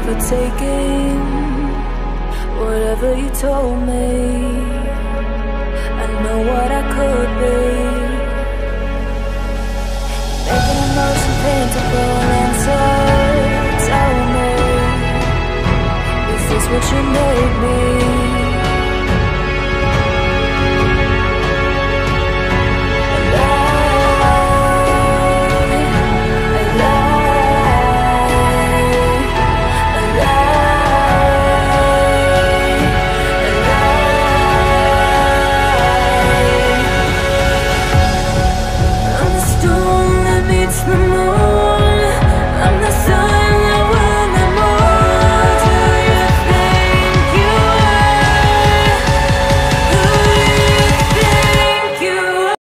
never taken whatever you told me. I know what I could be, making emotion paintable and so tell me, is this what you made?